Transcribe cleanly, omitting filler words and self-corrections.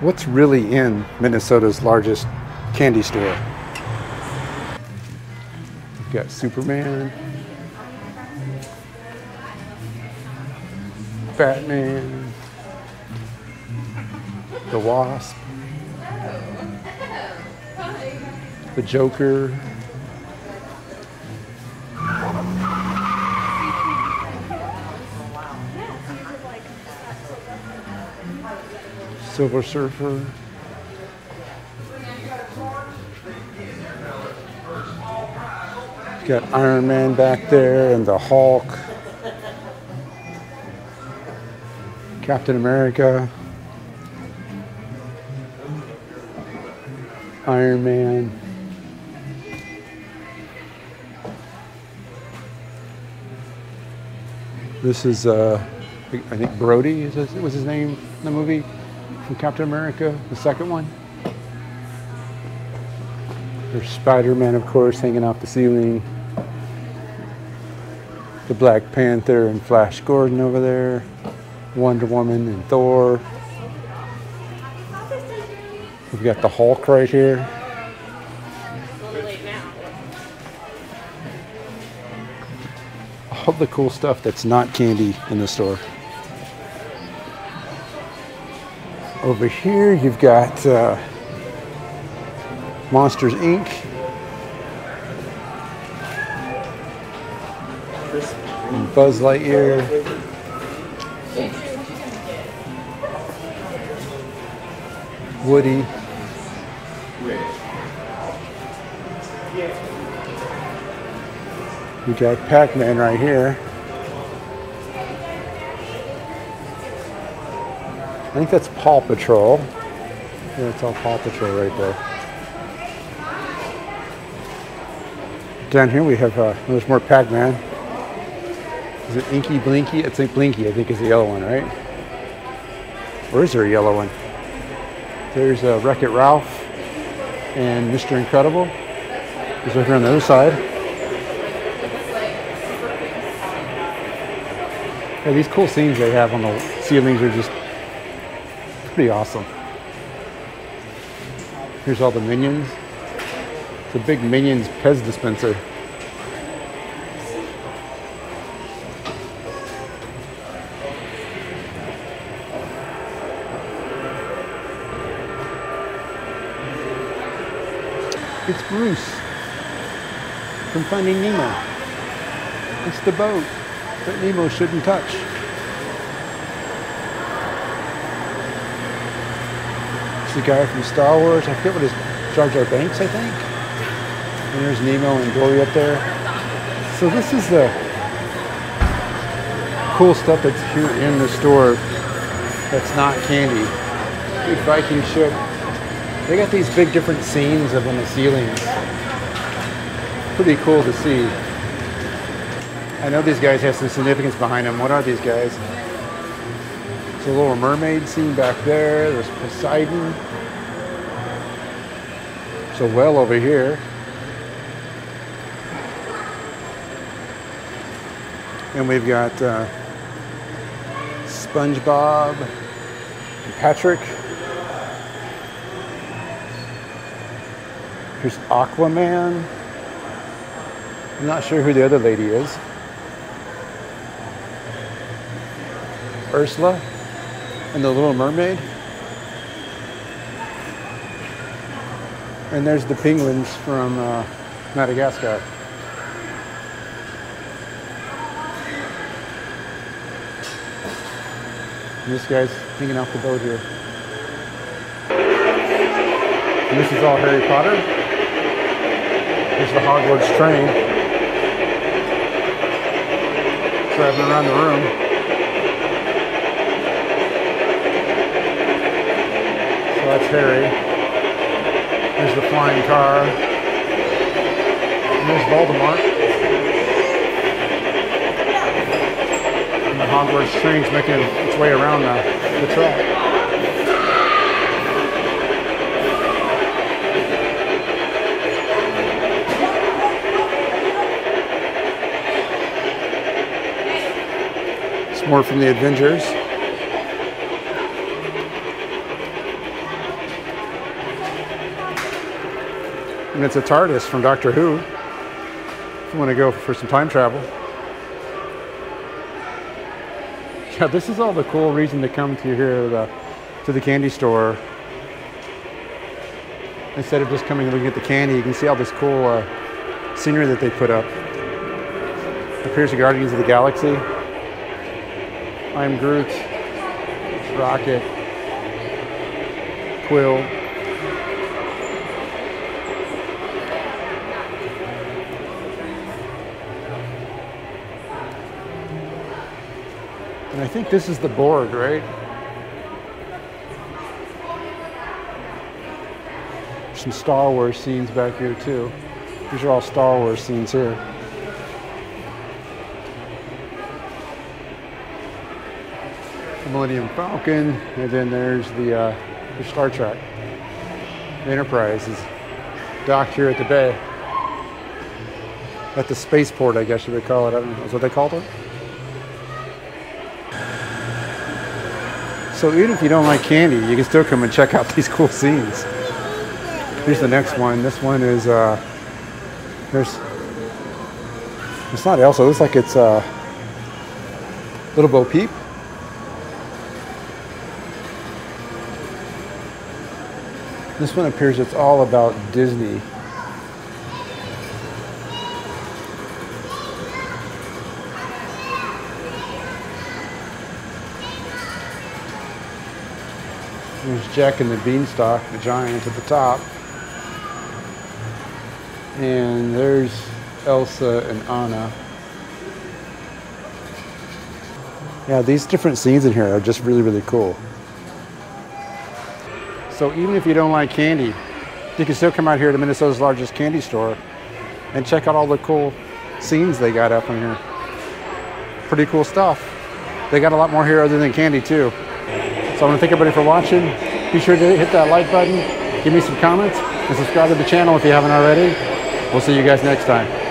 What's really in Minnesota's largest candy store? We've got Superman, Batman, the Wasp, the Joker. Silver Surfer. Got Iron Man back there and the Hulk. Captain America. Iron Man. This is, I think Brody was his name in the movie. From Captain America, the second one. There's Spider-Man, of course, hanging off the ceiling. The Black Panther and Flash Gordon over there. Wonder Woman and Thor. We've got the Hulk right here. All the cool stuff that's not candy in the store. Over here, you've got Monsters, Inc. and Buzz Lightyear. Woody. You got Pac-Man right here. I think that's Paw Patrol. Yeah, it's all Paw Patrol right there. Down here we have, there's more Pac-Man. Is it Inky Blinky? It's like Blinky, I think, is the yellow one, right? Or is there a yellow one? There's Wreck-It Ralph and Mr. Incredible. He's over on the other side. Yeah, these cool scenes they have on the ceilings are just pretty awesome. Here's all the Minions. It's a big Minions Pez dispenser. It's Bruce from Finding Nemo. It's the boat that Nemo shouldn't touch. The guy from Star Wars, I forget what his, Jar Jar Banks, I think. And there's Nemo and Dory up there. So this is the cool stuff that's here in the store that's not candy. Big Viking ship. They got these big different scenes up on the ceilings. Pretty cool to see. I know these guys have some significance behind them. What are these guys? The Little Mermaid scene back there. There's Poseidon. There's a well over here. And we've got SpongeBob and Patrick. Here's Aquaman. I'm not sure who the other lady is. Ursula. And the Little Mermaid. And there's the penguins from Madagascar. And this guy's hanging off the boat here. And this is all Harry Potter. Here's the Hogwarts train. Driving around the room. That's Harry. There's the flying car. And there's Voldemort. And the Hogwarts train's making its way around the track. It's more from the Avengers. And it's a TARDIS from Doctor Who, if you want to go for some time travel. Yeah, this is all the cool reason to come to here, to the candy store. Instead of just coming and looking at the candy, you can see all this cool scenery that they put up. Here's the Guardians of the Galaxy. I Am Groot, Rocket, Quill. And I think this is the Borg, right? Some Star Wars scenes back here too. These are all Star Wars scenes here. The Millennium Falcon, and then there's the Star Trek. The Enterprise is docked here at the bay. At the spaceport, I guess you would call it. I don't know, is what they called it? So even if you don't like candy, you can still come and check out these cool scenes. Here's the next one. This one is, it's not Elsa, it looks like it's Little Bo Peep. This one appears it's all about Disney. There's Jack and the Beanstalk, the giant at the top. And there's Elsa and Anna. Yeah, these different scenes in here are just really, really cool. So even if you don't like candy, you can still come out here to Minnesota's largest candy store and check out all the cool scenes they got up in here. Pretty cool stuff. They got a lot more here other than candy too. So I want to thank everybody for watching. Be sure to hit that like button, give me some comments, and subscribe to the channel if you haven't already. We'll see you guys next time.